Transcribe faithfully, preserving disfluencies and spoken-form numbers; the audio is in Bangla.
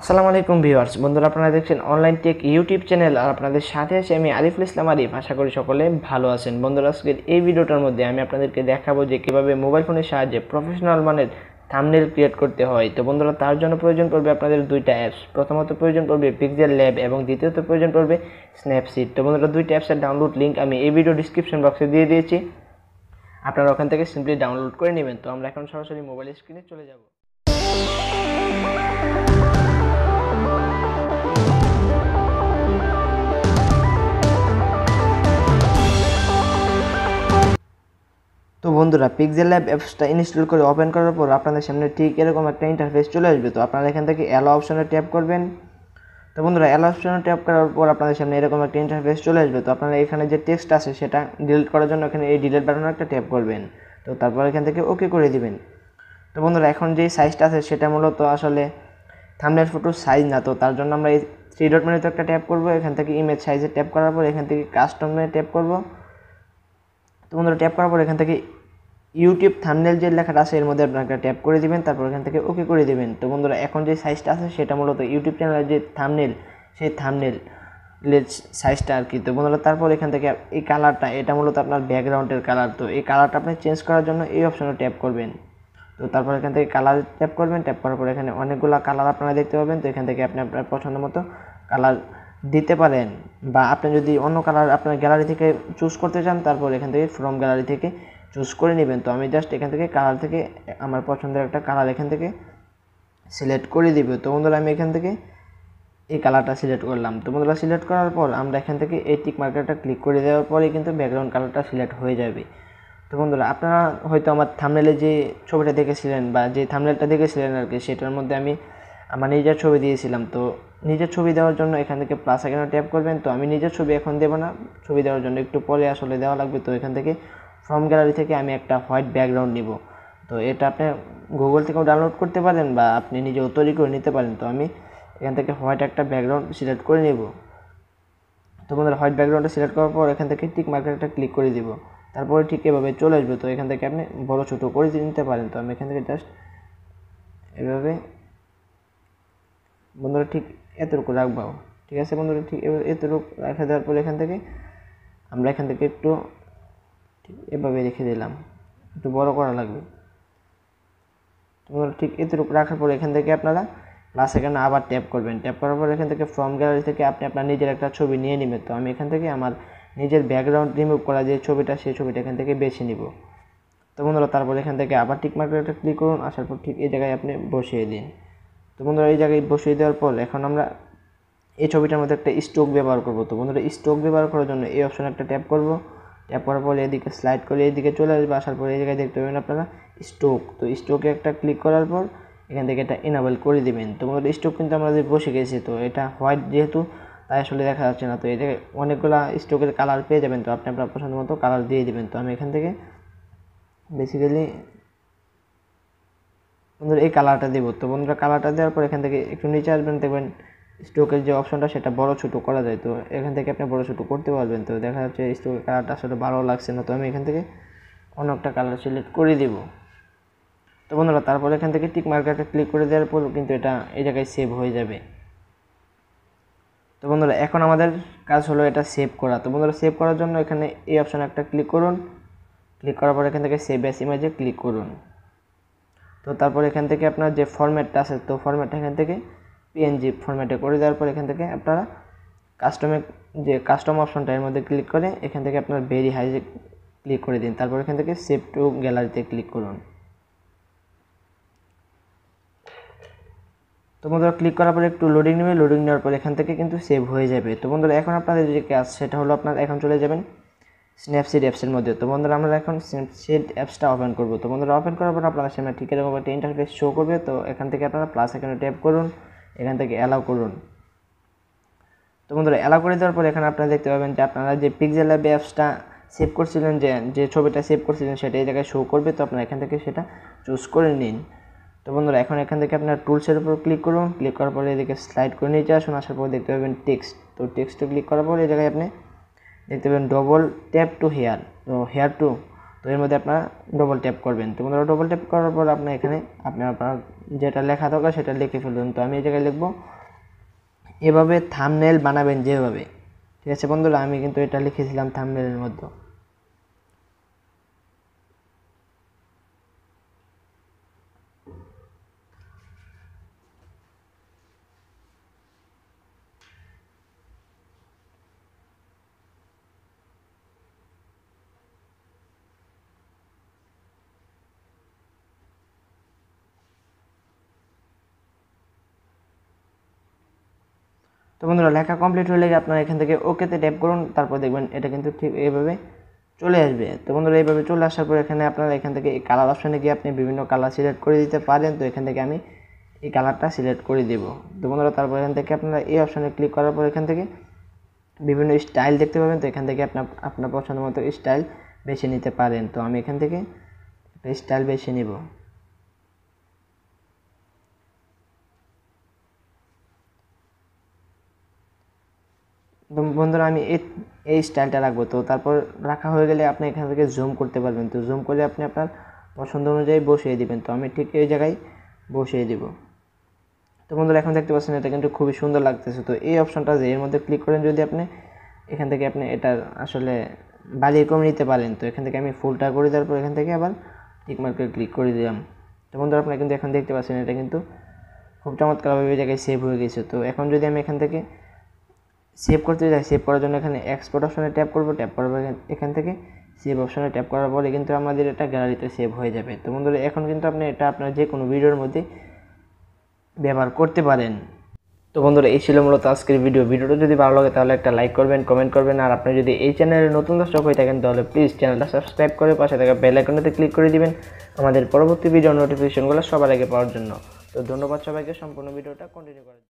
আসসালামু আলাইকুম ভিউয়ার্স বন্ধুরা আপনারা দেখছেন অনলাইন টেক ইউটিউব চ্যানেল আর আপনাদের সাথে আছি আমি আরিফুল ইসলাম আরিফ। আশা করি সকলে ভালো আছেন। বন্ধুরা আজকের এই ভিডিওটার মধ্যে আমি আপনাদেরকে দেখাবো যে কিভাবে মোবাইল ফোনের সাহায্যে প্রফেশনাল মানের থাম্বনেল ক্রিয়েট করতে হয়। তো বন্ধুরা তার জন্য প্রয়োজন পড়বে আপনাদের দুইটা অ্যাপস। প্রথমত প্রয়োজন পড়বে পিক্সেলল্যাব এবং দ্বিতীয়ত প্রয়োজন পড়বে স্ন্যাপসিড। তো বন্ধুরা দুইটা অ্যাপসের ডাউনলোড লিঙ্ক আমি এই ভিডিও ডিসক্রিপশন বক্সে দিয়ে দিয়েছি, আপনারা ওখান থেকে সিম্পলি ডাউনলোড করে নেবেন। তো আমরা এখন সরাসরি মোবাইল স্ক্রিনে চলে যাব। তো বন্ধুরা পিক্সেলল্যাব অ্যাপসটা ইনস্টল করে ওপেন করার পর আপনাদের সামনে ঠিক এরকম একটা ইন্টারফেস চলে আসবে। তো আপনারা এখান থেকে অ্যালো অপশনে ট্যাপ করবেন। তো বন্ধুরা অ্যালো অপশনে ট্যাপ করার পর আপনাদের সামনে এরকম একটা ইন্টারফেস চলে আসবে। তো আপনারা এখানে যে টেক্সট আছে সেটা ডিলিট করার জন্য এখানে এই ডিলিট বাটনে একটা ট্যাপ করবেন। তো তারপর এখান থেকে ওকে করে দিবেন। তো বন্ধুরা এখন যে সাইজটা আছে সেটা মূলত আসলে থাম্বনেল ফটোর সাইজ না, তো তার জন্য আমরা এই থ্রি ডট মেনুতে একটা ট্যাপ করবো। এখান থেকে ইমেজ সাইজে ট্যাপ করার পর এখান থেকে কাস্টমে ট্যাপ করবো। তো বন্ধুরা ট্যাপ করার পর এখান থেকে ইউটিউব থাম্বনেল যে লেখাটা আছে এর মধ্যে আপনারা ট্যাপ করে দিবেন, তারপর এখান থেকে ওকে করে দিবেন। তো বন্ধুরা এখন যে সাইজটা আছে সেটা মূলত ইউটিউব চ্যানেলের যে থাম্বনেল সেই থাম্বনেল সাইজটা আর কি। তো বন্ধুরা তারপর এখান থেকে এই কালারটা, এটা মূলত আপনার ব্যাকগ্রাউন্ডের কালার। তো এই কালারটা আপনি চেঞ্জ করার জন্য এই অপশনে ট্যাপ করবেন। তো তারপর এখান থেকে কালার ট্যাপ করবেন। ট্যাপ করার পর এখানে অনেকগুলো কালার আপনারা দেখতে পাবেন। তো এখান থেকে আপনি আপনার পছন্দ মতো কালার দিতে পারেন, বা আপনি যদি অন্য কালার আপনার গ্যালারি থেকে চুজ করতে চান তারপর এখান থেকে ফ্রম গ্যালারি থেকে চুজ করে নেবেন। তো আমি জাস্ট এখান থেকে কালার থেকে আমার পছন্দের একটা কালার এখান থেকে সিলেক্ট করে দিব। তো বন্ধুরা আমি এখান থেকে এই কালারটা সিলেক্ট করলাম। তো বন্ধুরা সিলেক্ট করার পর আমরা এখান থেকে এই টিক মার্কারটা ক্লিক করে দেওয়ার পরে কিন্তু ব্যাকগ্রাউন্ড কালারটা সিলেক্ট হয়ে যাবে। তো বন্ধুরা আপনারা হয়তো আমার থাম্বনেলে যে ছবিটা দেখেছিলেন বা যে থাম্বনেলটা দেখেছিলেন আর কি, সেটার মধ্যে আমি আমার নিজের ছবি দিয়েছিলাম। তো নিজের ছবি দেওয়ার জন্য এখান থেকে প্লাস এখানে ট্যাপ করবেন। তো আমি নিজের ছবি এখন দেবো না, ছবি দেওয়ার জন্য একটু পরে আসলে দেওয়া লাগবে। তো এখান থেকে ফ্রম গ্যালারি থেকে আমি একটা হোয়াইট ব্যাকগ্রাউন্ড নিব। তো এটা আপনি গুগল থেকেও ডাউনলোড করতে পারেন বা আপনি নিজেও তৈরি করে নিতে পারেন। তো আমি এখান থেকে হোয়াইট একটা ব্যাকগ্রাউন্ড সিলেক্ট করে নেব। তো বন্ধুরা হোয়াইট ব্যাকগ্রাউন্ডটা সিলেক্ট করার পর এখান থেকে টিক মার্কারটা ক্লিক করে দিব, তারপরে ঠিক এভাবে চলে আসবে। তো এখান থেকে আপনি বড়ো ছোটো করে নিতে পারেন। তো আমি এখান থেকে জাস্ট এভাবে বন্ধুরা ঠিক এতটুকু রাখবো। ঠিক আছে বন্ধুরা, ঠিক এতটুকু রাখা দেওয়ার পর এখান থেকে আমরা এখান থেকে একটু ঠিক এভাবে রেখে দিলাম, একটু বড় করা লাগবে। বন্ধুরা ঠিক এতটুকু রাখার পর এখান থেকে আপনারা প্লাস এখানে আবার ট্যাপ করবেন। ট্যাপ করার পর এখান থেকে ফ্রম গ্যালারি থেকে আপনি আপনার নিজের একটা ছবি নিয়ে নেবেন। তো আমি এখান থেকে আমার নিজের ব্যাকগ্রাউন্ড রিমুভ করা যে ছবিটা সেই ছবিটা এখান থেকে বেছে নিব। তো বন্ধুরা তারপর এখান থেকে আবার টিক মার্কারটা ক্লিক করুন, আসার পর ঠিক এই জায়গায় আপনি বসিয়ে দিন। তো বন্ধুরা এই জায়গায় বসিয়ে দেওয়ার পর এখন আমরা এই ছবিটার মধ্যে একটা স্ট্রোক ব্যবহার করব। তো বন্ধুরা স্ট্রোক ব্যবহার করার জন্য এই অপশানে একটা ট্যাপ করব। ট্যাপ করার পর এদিকে স্লাইড করে এদিকে চলে আসবে, আসার পর এই জায়গায় দেখতে পাবেন আপনারা স্ট্রোক। তো স্ট্রোকে একটা ক্লিক করার পর এখান থেকে এটা এনাবেল করে দেবেন। তো বন্ধুরা স্ট্রোক কিন্তু আমাদের বসে গেছে। তো এটা হোয়াইট যেহেতু তাই আসলে দেখা যাচ্ছে না। তো এই জায়গায় অনেকগুলো স্ট্রোকের কালার পেয়ে যাবেন। তো আপনি আপনার পছন্দ মতো কালার দিয়ে দেবেন। তো আমি এখান থেকে বেসিক্যালি বন্ধুরা এই কালারটা দেবো। তো বন্ধুরা কালারটা দেওয়ার পর এখান থেকে একটু নিচে আসবেন, দেখবেন স্ট্রোকের যে অপশনটা সেটা বড়ো ছোটো করা যায়। তো এখান থেকে আপনি বড়ো ছোটো করতে পারবেন। তো দেখা যাচ্ছে স্ট্রোকের কালারটা আসলে ভালো লাগছে না। তো আমি এখান থেকে অন্য একটা কালার সিলেক্ট করে দেব। তো বন্ধুরা তারপর এখান থেকে টিক মার্কারটা ক্লিক করে দেওয়ার পর কিন্তু এটা এই জায়গায় সেভ হয়ে যাবে। তো বন্ধুরা এখন আমাদের কাজ হলো এটা সেভ করা। তো বন্ধুরা সেভ করার জন্য এখানে এই অপশানে একটা ক্লিক করুন। ক্লিক করার পর এখান থেকে সেভ অ্যাজ ইমেজে ক্লিক করুন। তো তারপর এখান থেকে আপনার যে ফরম্যাটটা আছে তো ফরম্যাটটা এখান থেকে পিএনজি ফরম্যাটে করে দেওয়ার পর এখান থেকে আপনারা কাস্টমে যে কাস্টম অপশনটা এর মধ্যে ক্লিক করে এখান থেকে আপনার ভেরি হাই ক্লিক করে দিন। তারপর এখান থেকে সেভ টু গ্যালারিতে ক্লিক করুন। তো বন্ধুরা ক্লিক করার পর একটু লোডিং নেবে, লোডিং নেওয়ার পর এখান থেকে কিন্তু সেভ হয়ে যাবে। তো বন্ধুরা এখন আপনাদের যে কাজ সেটা হলো আপনার এখন চলে যাবেন স্ন্যাপসিড অ্যাপসের মধ্যে। তো বন্ধুরা আমরা এখন স্ন্যাপসিড অ্যাপসটা ওপেন করব। তো বন্ধুরা ওপেন করার পর আপনাদের সামনে ঠিক এরকম একটা ইন্টারফেস শো করবে। তো এখান থেকে আপনারা প্লাস এখানে ট্যাপ করুন, এখান থেকে অ্যালাউ করুন। তো বন্ধুরা অ্যালাউ করে দেওয়ার পর এখানে আপনারা দেখতে পাবেন যে আপনারা যে পিক্সেলল্যাব অ্যাপসটা সেভ করছিলেন, যে যে ছবিটা সেভ করছিলেন সেটা এই জায়গায় শো করবে। তো আপনারা এখান থেকে সেটা চুজ করে নিন। তো বন্ধুরা এখন এখান থেকে আপনার টুলসের উপর ক্লিক করুন। ক্লিক করার পরে এদিকে স্লাইড করে নিয়ে আসুন, আসার পর দেখতে পাবেন টেক্সট। তো টেক্সটে ক্লিক করার পর এই জায়গায় আপনি দেখতে পাবেন ডবল ট্যাপ টু হেয়ার, তো হেয়ার টু तो एर मध्य अपना डबल टैप करबें। तो बंधुरा डबल टैप करार पर अपना एखाने अपनी अपना जेटा लेखा दरकार सेटा लिखे फेलबेन। तो आमी एई जायगाय लिखब एभाबे थामनेल बानाबेन जेभाबे, ठीक आछे बंधुरा। आमी किन्तु एटा लिखेछिलाम थामनेलेर मध्य। तो बंधुरा लेखा कमप्लीट हो गए अपना एखान ओके टैप करुन, तारपर देखें एटा किन्तु ठीक एइभाबे चले आसबे। तो बंधुरा एइभाबे चले आसार पर एखाने आपनारा एखान थेके कलर अपशने गिये आपनि विभिन्न कलर सिलेक्ट करे दिते पारेन। तो एखान थेके आमि एइ कलरटा सिलेक्ट करे देब। तो बंधुरा तारपर एखान थेके आपनारा एइ अपशने क्लिक करार पर एखान थेके विभिन्न स्टाइल देखते पाबेन। तो एखान थेके आपनि आपनार पछंद मतो स्टाइल बेछे निते पारेन। तो आमि एखान थेके एटा स्टाइल बेछे निब। तो बंधुरा आमी ए स्टाइलटा राखबो। तो तारपर रखा हो गेले आपनि एखान थेके जूम करते पारबेन। तो जूम करले आपनि आपनार पसंद अनुयायी बसिए दिबेन। तो आमी ठीक एई जायगाय बसिए देब। तो बंधुरा एखन देखते पाচ্ছেন এটা কিন্তু খুবই সুন্দर লাগতেছে। तो এই অপশনটা যে এর মধ্যে ক্লিক করেন যদি আপনি এখান থেকে আপনি এটা আসলে বালির কম নিতে পারেন। তো এখান থেকে আমি ফুলটা করে দেওয়ার পর এখান থেকে আবার টিক মার্কে ক্লিক করে দিলাম। তো বন্ধুরা আপনারা কিন্তু এখন দেখতে পাচ্ছেন এটা কিন্তু খুব চমৎকারভাবে এই জায়গায় সেভ হয়ে গেছে। তো এখন যদি আমি এখান থেকে सेव करते जाए सेव करार एखे एक्सपोर्ट अपशने टैप करब। टैप करार एखान सेव अपशने टैप करार पर क्योंकि हमारे एट ग्यालरिते सेव हो जाए। तो बंधुरा एखन क्योंकि अपनी एट अपना जेको भिडियोर मध्य व्यवहार करते पारेन। तो बंधुरा एई छिलो मूलत आजकेर भिडियो। भिडियोटा जदि भालो लागे ताहले एकटा लाइक करबेन, कमेंट करबेन। और आपनि जदि एई चैनेले नतुन दर्शक हये थाकेन ताहले प्लिज चैनेलटा सबस्क्राइब करे पाशे थाका बेल आइकनटाते क्लिक करे दिबेन आमादेर परबर्ती भिडियो नोटिफिकेशनगुलो सबार आगे पाওয়ার জন্য। तो धन्यवाद सबाइके सम्पूर्ण भिडियोटा कन्टिन्यू करें।